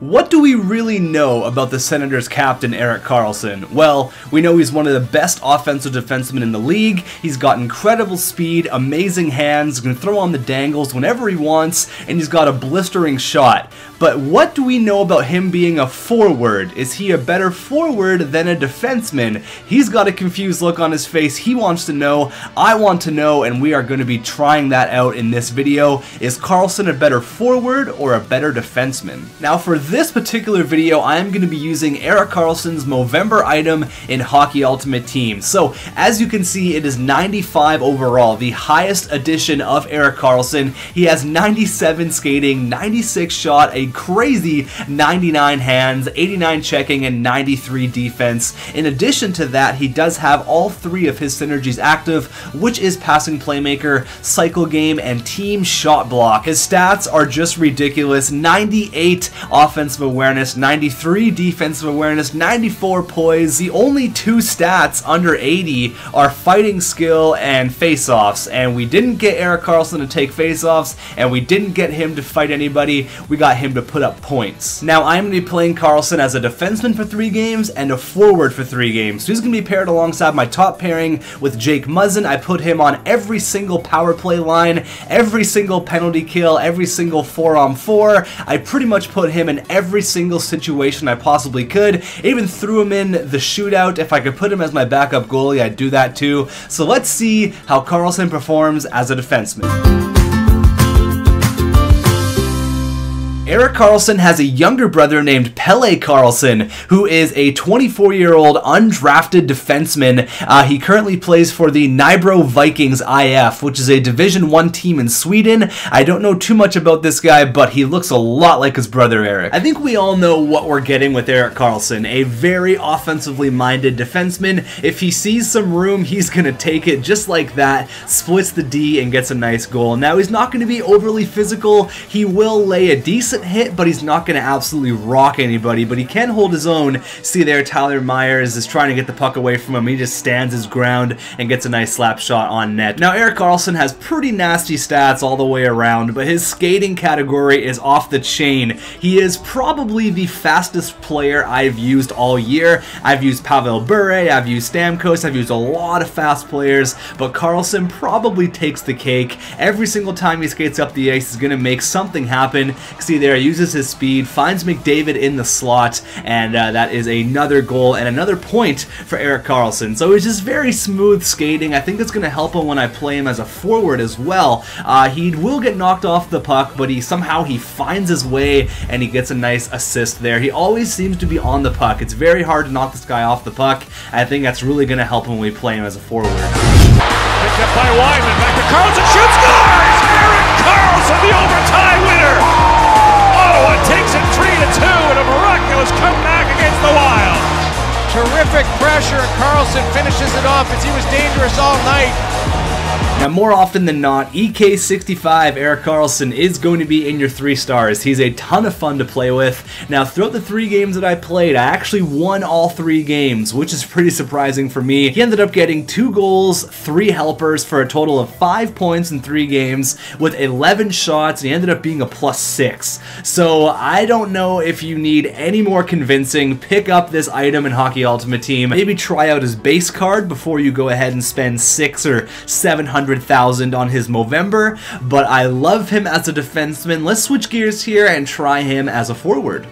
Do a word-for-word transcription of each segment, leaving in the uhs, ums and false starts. What do we really know about the Senators' captain, Erik Karlsson? Well, we know he's one of the best offensive defensemen in the league. He's got incredible speed, amazing hands, can throw on the dangles whenever he wants, and he's got a blistering shot. But what do we know about him being a forward? Is he a better forward than a defenseman? He's got a confused look on his face. He wants to know, I want to know, and we are going to be trying that out in this video. Is Karlsson a better forward or a better defenseman? Now, for this particular video, I am going to be using Erik Karlsson's Movember item in Hockey Ultimate Team. So, as you can see, it is ninety-five overall, the highest edition of Erik Karlsson. He has ninety-seven skating, ninety-six shot, a crazy ninety-nine hands, eighty-nine checking, and ninety-three defense. In addition to that, he does have all three of his synergies active, which is passing playmaker, cycle game, and team shot block. His stats are just ridiculous. ninety-eight offensive offensive awareness, ninety-three defensive awareness, ninety-four poise. The only two stats under eighty are fighting skill and face-offs, and we didn't get Erik Karlsson to take face-offs, and we didn't get him to fight anybody. We got him to put up points. Now, I'm going to be playing Karlsson as a defenseman for three games and a forward for three games. So he's going to be paired alongside my top pairing with Jake Muzzin. I put him on every single power play line, every single penalty kill, every single four on four. I pretty much put him in every single situation I possibly could. I even threw him in the shootout. If I could put him as my backup goalie, I'd do that too. So let's see how Karlsson performs as a defenseman. Erik Karlsson has a younger brother named Pele Karlsson, who is a twenty-four-year-old undrafted defenseman. Uh, he currently plays for the Nybro Vikings I F, which is a Division one team in Sweden. I don't know too much about this guy, but he looks a lot like his brother Erik. I think we all know what we're getting with Erik Karlsson, a very offensively-minded defenseman. If he sees some room, he's going to take it just like that, splits the D, and gets a nice goal. Now, he's not going to be overly physical. He will lay a decent hit, but he's not going to absolutely rock anybody, but he can hold his own. See there, Tyler Myers is trying to get the puck away from him. He just stands his ground and gets a nice slap shot on net. Now, Erik Karlsson has pretty nasty stats all the way around, but his skating category is off the chain. He is probably the fastest player I've used all year. I've used Pavel Bure, I've used Stamkos, I've used a lot of fast players, but Karlsson probably takes the cake. Every single time he skates up the ice, he's going to make something happen. See there, uses his speed, finds McDavid in the slot, and uh, that is another goal and another point for Erik Karlsson. So it's just very smooth skating. I think it's going to help him when I play him as a forward as well. Uh, he will get knocked off the puck, but he somehow he finds his way and he gets a nice assist there. He always seems to be on the puck. It's very hard to knock this guy off the puck. I think that's really going to help him when we play him as a forward. Picked up by Wyman, back to Karlsson, shoots, scores! Erik Karlsson, the overtime winner! Takes it three to two in a miraculous comeback against the Wild. Terrific pressure, and Karlsson finishes it off as he was dangerous all night. Now, more often than not, E K sixty-five Erik Karlsson is going to be in your three stars. He's a ton of fun to play with. Now, throughout the three games that I played, I actually won all three games, which is pretty surprising for me. He ended up getting two goals, three helpers, for a total of five points in three games with eleven shots, and he ended up being a plus six. So, I don't know if you need any more convincing. Pick up this item in Hockey Ultimate Team. Maybe try out his base card before you go ahead and spend six or seven hundred thousand on his Movember, but I love him as a defenseman. Let's switch gears here and try him as a forward.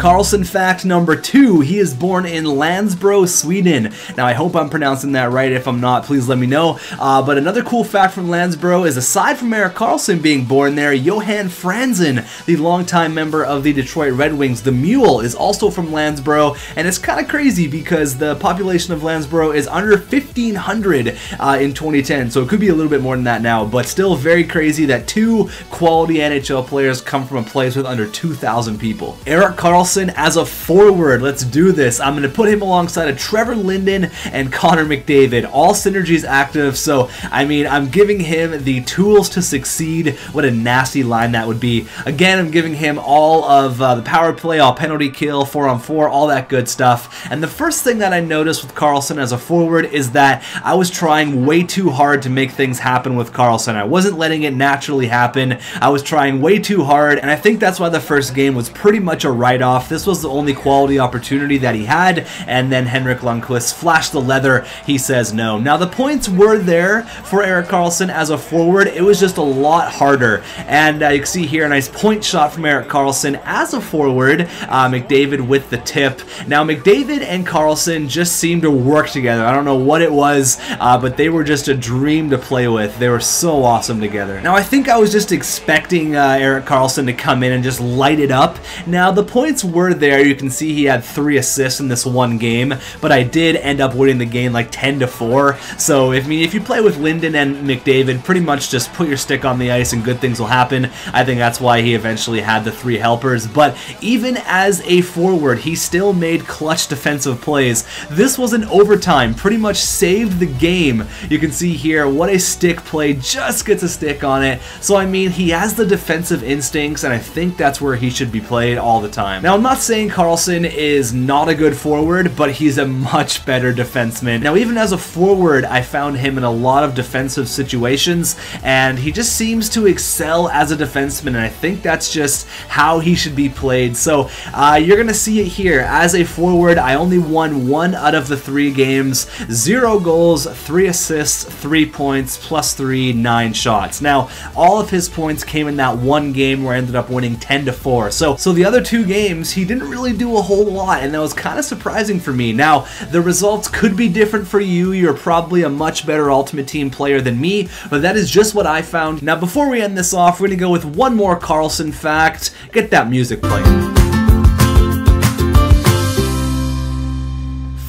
Karlsson fact number two, he is born in Landsbro, Sweden. Now, I hope I'm pronouncing that right. If I'm not, please let me know. Uh, but another cool fact from Landsbro is, aside from Erik Karlsson being born there, Johan Franzen, the longtime member of the Detroit Red Wings, the Mule, is also from Landsbro. And it's kind of crazy because the population of Landsbro is under fifteen hundred uh, in twenty ten. So it could be a little bit more than that now, but still very crazy that two quality N H L players come from a place with under two thousand people. Erik Karlsson Karlsson as a forward. Let's do this. I'm going to put him alongside of Trevor Linden and Connor McDavid. All synergies active, so I mean, I'm giving him the tools to succeed. What a nasty line that would be. Again, I'm giving him all of uh, the power play, all penalty kill, four on four, all that good stuff. And the first thing that I noticed with Karlsson as a forward is that I was trying way too hard to make things happen with Karlsson. I wasn't letting it naturally happen. I was trying way too hard, and I think that's why the first game was pretty much a write-off. This was the only quality opportunity that he had, and then Henrik Lundqvist flashed the leather. He says no. Now, the points were there for Erik Karlsson as a forward. It was just a lot harder, and uh, you can see here a nice point shot from Erik Karlsson as a forward. Uh, McDavid with the tip. Now, McDavid and Karlsson just seemed to work together. I don't know what it was, uh, but they were just a dream to play with. They were so awesome together. Now, I think I was just expecting uh, Erik Karlsson to come in and just light it up. Now, the points were there. You can see he had three assists in this one game, but I did end up winning the game like ten to four. So, if, I mean, if you play with Linden and McDavid, pretty much just put your stick on the ice and good things will happen. I think that's why he eventually had the three helpers. But even as a forward, he still made clutch defensive plays. This was an overtime, pretty much saved the game. You can see here what a stick play, just gets a stick on it. So, I mean, he has the defensive instincts, and I think that's where he should be played all the time. Now, I'm not saying Karlsson is not a good forward, but he's a much better defenseman. Now, even as a forward, I found him in a lot of defensive situations, and he just seems to excel as a defenseman, and I think that's just how he should be played. So, uh, you're going to see it here. As a forward, I only won one out of the three games, zero goals, three assists, three points, plus three, nine shots. Now, all of his points came in that one game where I ended up winning ten to four. So, so the other two games, he didn't really do a whole lot, and that was kind of surprising for me. Now, the results could be different for you. You're probably a much better Ultimate Team player than me, but that is just what I found. Now, before we end this off, we're going to go with one more Karlsson fact. Get that music playing.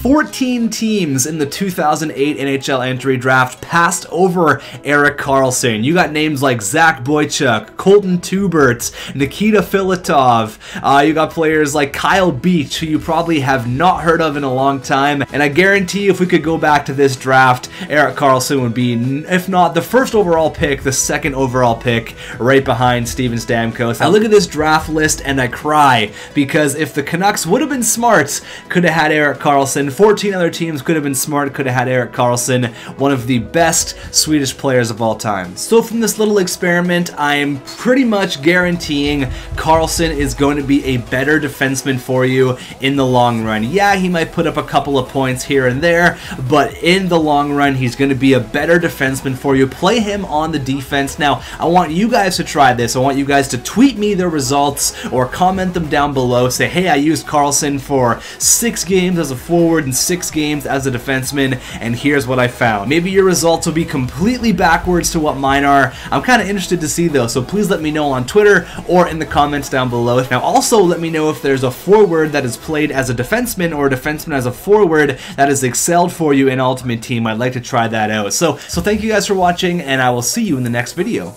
fourteen teams in the two thousand eight N H L entry draft passed over Erik Karlsson. You got names like Zach Boychuk, Colton Tubert, Nikita Filatov. Uh, you got players like Kyle Beach, who you probably have not heard of in a long time. And I guarantee if we could go back to this draft, Erik Karlsson would be, if not the first overall pick, the second overall pick, right behind Steven Stamkos. I look at this draft list and I cry, because if the Canucks would have been smart, could have had Erik Karlsson. fourteen other teams could have been smart, could have had Erik Karlsson, one of the best Swedish players of all time. So from this little experiment, I am pretty much guaranteeing Karlsson is going to be a better defenseman for you in the long run. Yeah, he might put up a couple of points here and there, but in the long run, he's going to be a better defenseman for you. Play him on the defense. Now, I want you guys to try this. I want you guys to tweet me their results or comment them down below. Say, hey, I used Karlsson for six games as a forward, in six games as a defenseman, and here's what I found. Maybe your results will be completely backwards to what mine are. I'm kind of interested to see though, so please let me know on Twitter or in the comments down below. Now also let me know if there's a forward that is played as a defenseman or a defenseman as a forward that has excelled for you in Ultimate Team. I'd like to try that out. So, so thank you guys for watching, and I will see you in the next video.